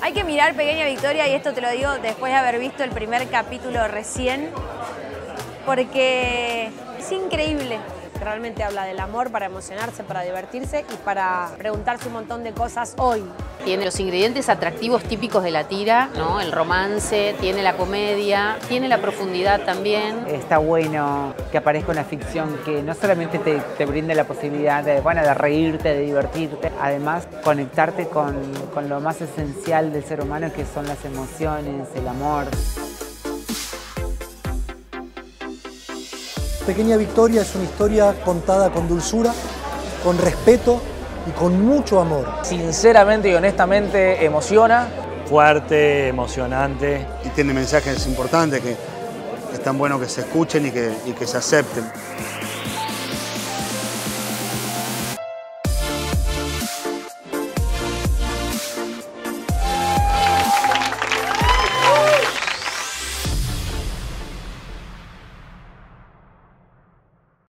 Hay que mirar Pequeña Victoria, y esto te lo digo después de haber visto el primer capítulo recién, porque es increíble. Realmente habla del amor para emocionarse, para divertirse y para preguntarse un montón de cosas hoy. Tiene los ingredientes atractivos típicos de la tira, ¿no? El romance, tiene la comedia, tiene la profundidad también. Está bueno que aparezca una ficción que no solamente te brinde la posibilidad de reírte, de divertirte, además conectarte con lo más esencial del ser humano, que son las emociones, el amor. Pequeña Victoria es una historia contada con dulzura, con respeto y con mucho amor. Sinceramente y honestamente emociona. Fuerte, emocionante. Y tiene mensajes importantes que es tan bueno que se escuchen y que se acepten.